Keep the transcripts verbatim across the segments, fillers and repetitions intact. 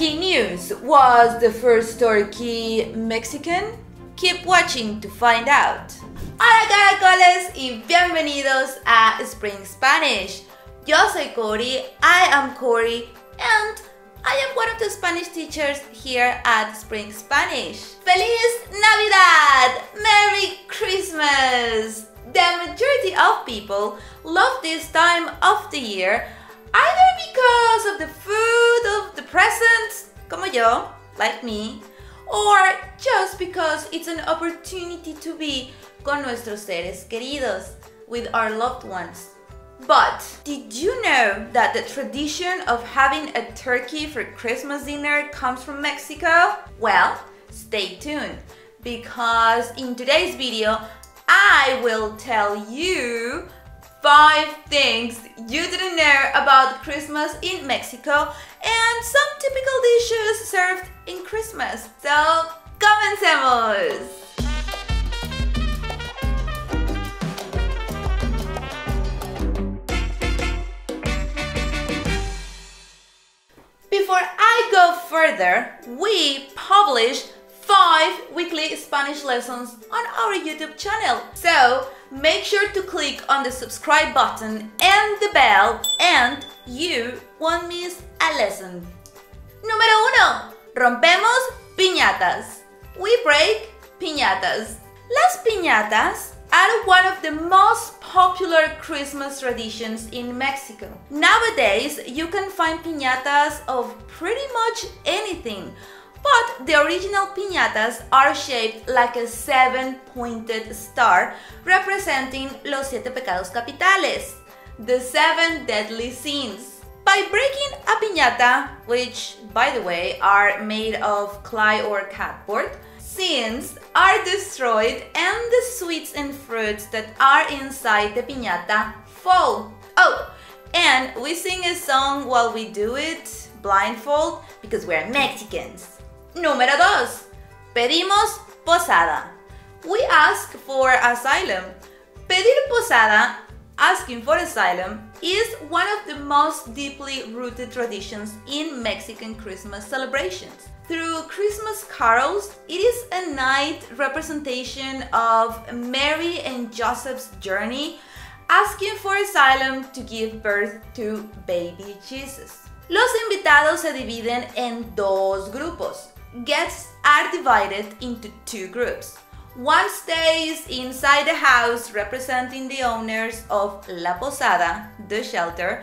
Turkey news. Was the first turkey Mexican? Keep watching to find out. Hola caracoles y bienvenidos a Spring Spanish. Yo soy Cory. I am Cory and I am one of the Spanish teachers here at Spring Spanish. Feliz Navidad! Merry Christmas! The majority of people love this time of the year either because of the food, of the presents, como yo, like me, or just because it's an opportunity to be con nuestros seres queridos, with our loved ones. But did you know that the tradition of having a turkey for Christmas dinner comes from Mexico? Well, stay tuned, because in today's video I will tell you five things you didn't know about Christmas in Mexico and some typical dishes served in Christmas. So, comencemos! Before I go further, we publish five weekly Spanish lessons on our YouTube channel. So, make sure to click on the subscribe button and the bell and you won't miss a lesson. Número uno. Rompemos piñatas. We break piñatas. Las piñatas are one of the most popular Christmas traditions in Mexico. Nowadays, you can find piñatas of pretty much anything. But the original piñatas are shaped like a seven-pointed star, representing los siete pecados capitales, the seven deadly sins. By breaking a piñata, which, by the way, are made of clay or cardboard, sins are destroyed and the sweets and fruits that are inside the piñata fall. Oh, and we sing a song while we do it, blindfold, because we're Mexicans. Número dos. Pedimos posada. We ask for asylum. Pedir posada, asking for asylum, is one of the most deeply rooted traditions in Mexican Christmas celebrations. Through Christmas carols, it is a night representation of Mary and Joseph's journey, asking for asylum to give birth to baby Jesus. Los invitados se dividen en dos grupos. Guests are divided into two groups. One stays inside the house representing the owners of la posada, the shelter,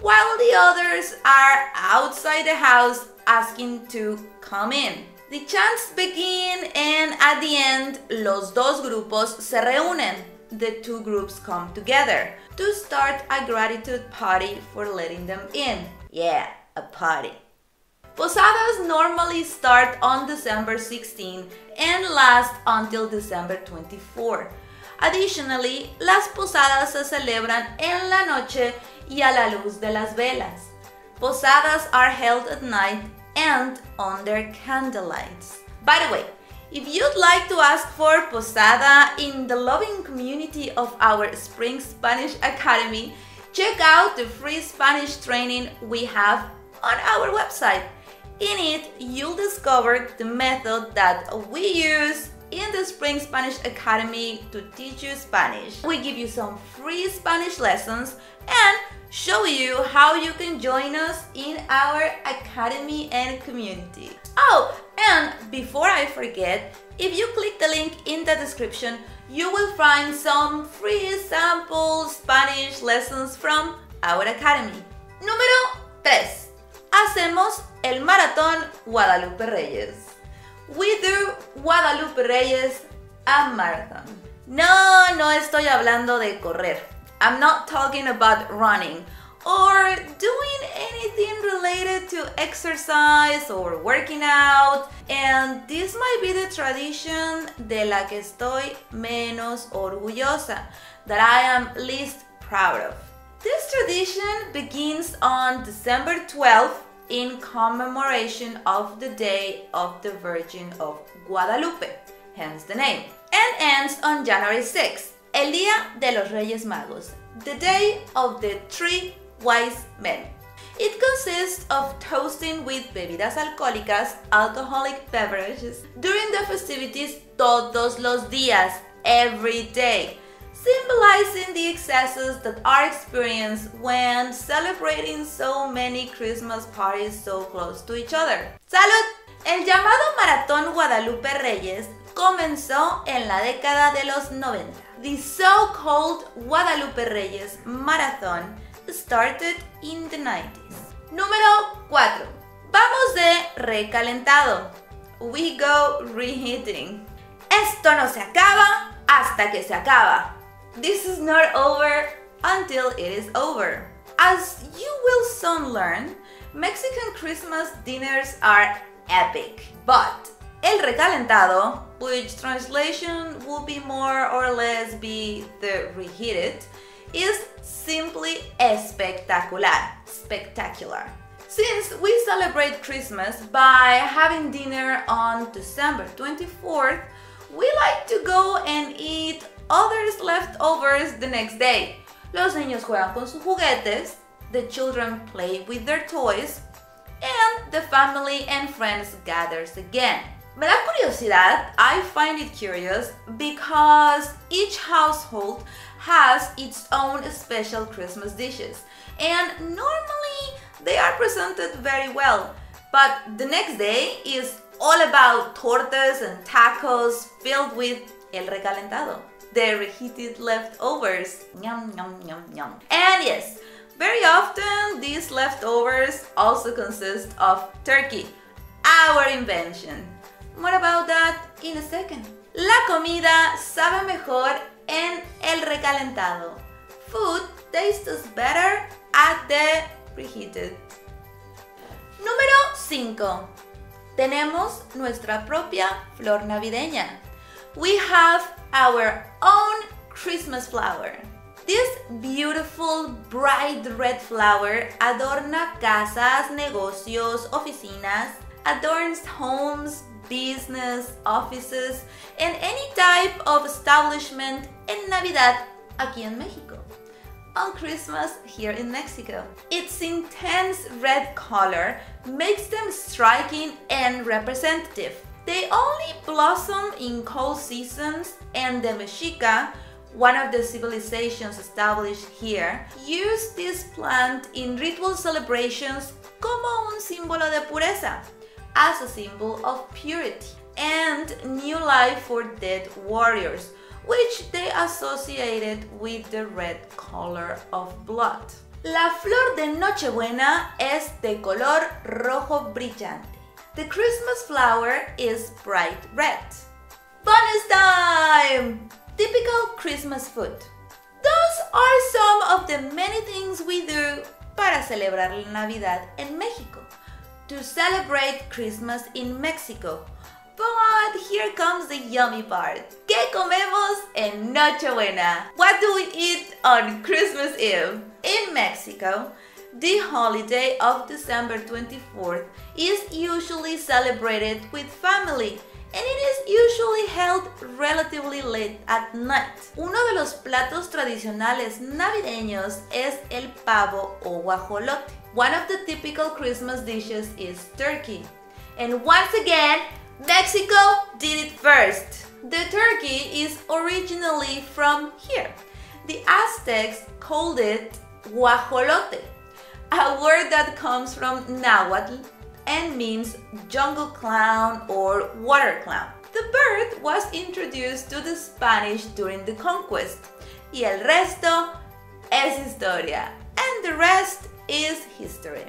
while the others are outside the house asking to come in. The chants begin and at the end, los dos grupos se reúnen. The two groups come together to start a gratitude party for letting them in. Yeah, a party. Posadas normally start on December sixteenth and last until December twenty-fourth. Additionally, las posadas se celebran en la noche y a la luz de las velas. Posadas are held at night and under candlelights. By the way, if you'd like to ask for posada in the loving community of our Spring Spanish Academy, check out the free Spanish training we have on our website. In it, you'll discover the method that we use in the Spring Spanish Academy to teach you Spanish. We give you some free Spanish lessons and show you how you can join us in our academy and community. Oh, and before I forget, if you click the link in the description, you will find some free sample Spanish lessons from our academy. Número tres. Hacemos el Maraton Guadalupe Reyes. We do Guadalupe Reyes a marathon. No, no estoy hablando de correr. I'm not talking about running or doing anything related to exercise or working out, and this might be the tradition de la que estoy menos orgullosa, that I am least proud of. This tradition begins on December twelfth in commemoration of the day of the Virgin of Guadalupe, hence the name, and ends on January sixth, el Día de los Reyes Magos, the day of the three wise men. It consists of toasting with bebidas alcohólicas, alcoholic beverages, during the festivities todos los días, every day, symbolizing the excesses that are experienced when celebrating so many Christmas parties so close to each other. ¡Salud! El llamado Maratón Guadalupe Reyes comenzó en la década de los noventa. The so-called Guadalupe Reyes Marathon started in the nineties. Número cuatro. Vamos de recalentado. We go reheating. Esto no se acaba hasta que se acaba. This is not over until it is over. As you will soon learn, Mexican Christmas dinners are epic. But el recalentado, which translation would be more or less be the reheated, is simply espectacular. Spectacular. Since we celebrate Christmas by having dinner on December twenty-fourth, we like to go and eat others' leftovers the next day. Los niños juegan con sus juguetes, the children play with their toys, and the family and friends gathers again. Me da curiosidad, I find it curious, because each household has its own special Christmas dishes, and normally they are presented very well, but the next day is all about tortas and tacos filled with el recalentado, the reheated leftovers. Yum, yum, yum, yum. And yes, very often these leftovers also consist of turkey, our invention. More about that in a second. La comida sabe mejor en el recalentado. Food tastes better at the reheated. Número cinco. Tenemos nuestra propia flor navideña. We have our own Christmas flower. This beautiful bright red flower adorna casas, negocios, oficinas, adorns homes, business, offices, and any type of establishment en Navidad aquí en México. On Christmas here in Mexico. Its intense red color makes them striking and representative. They only blossom in cold seasons, and the Mexica, one of the civilizations established here, used this plant in ritual celebrations como un símbolo de pureza, as a symbol of purity and new life for dead warriors, which they associated with the red color of blood. La flor de Nochebuena es de color rojo brillante. The Christmas flower is bright red. Bonus time! Typical Christmas food. Those are some of the many things we do para celebrar la Navidad en México, to celebrate Christmas in Mexico. But here comes the yummy part. ¿Qué comemos en Nochebuena? What do we eat on Christmas Eve? In Mexico, the holiday of December twenty-fourth is usually celebrated with family, and it is usually held relatively late at night. Uno de los platos tradicionales navideños es el pavo o guajolote. One of the typical Christmas dishes is turkey. And once again, Mexico did it first. The turkey is originally from here. The Aztecs called it guajolote, a word that comes from Nahuatl and means jungle clown or water clown. The bird was introduced to the Spanish during the conquest. Y el resto es historia. And the rest is history.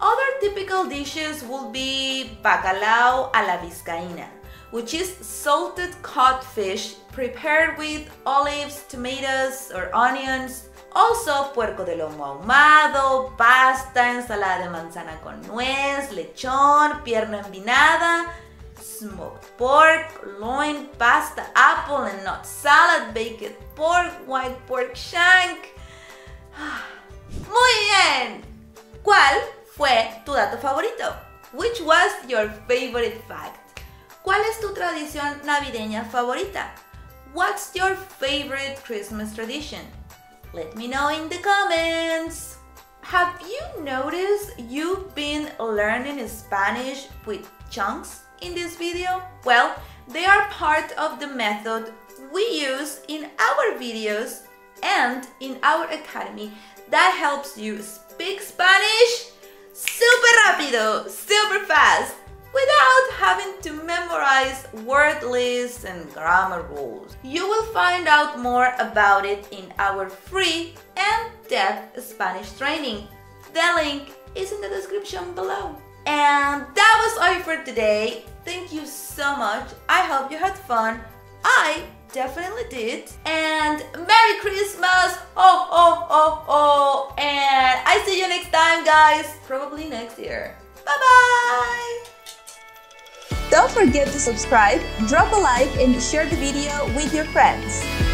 Other typical dishes would be bacalao a la vizcaína, which is salted cod fish prepared with olives, tomatoes, or onions. Also, puerco de lomo ahumado, pasta, ensalada de manzana con nuez, lechón, pierna envinada, smoked pork, loin, pasta, apple and nut salad, baked pork, white pork shank. Muy bien! ¿Cuál fue tu dato favorito? Which was your favorite fact? ¿Cuál es tu tradición navideña favorita? What's your favorite Christmas tradition? Let me know in the comments! Have you noticed you've been learning Spanish with chunks in this video? Well, they are part of the method we use in our videos and in our academy that helps you speak Spanish super rápido, super fast, without having to memorize word lists and grammar rules. You will find out more about it in our free and depth Spanish training. The link is in the description below. And that was all for today. Thank you so much. I hope you had fun. I definitely did. And Merry Christmas! Oh, oh, oh, oh! And I see you next time, guys. Probably next year. Bye-bye! Don't forget to subscribe, drop a like, and share the video with your friends.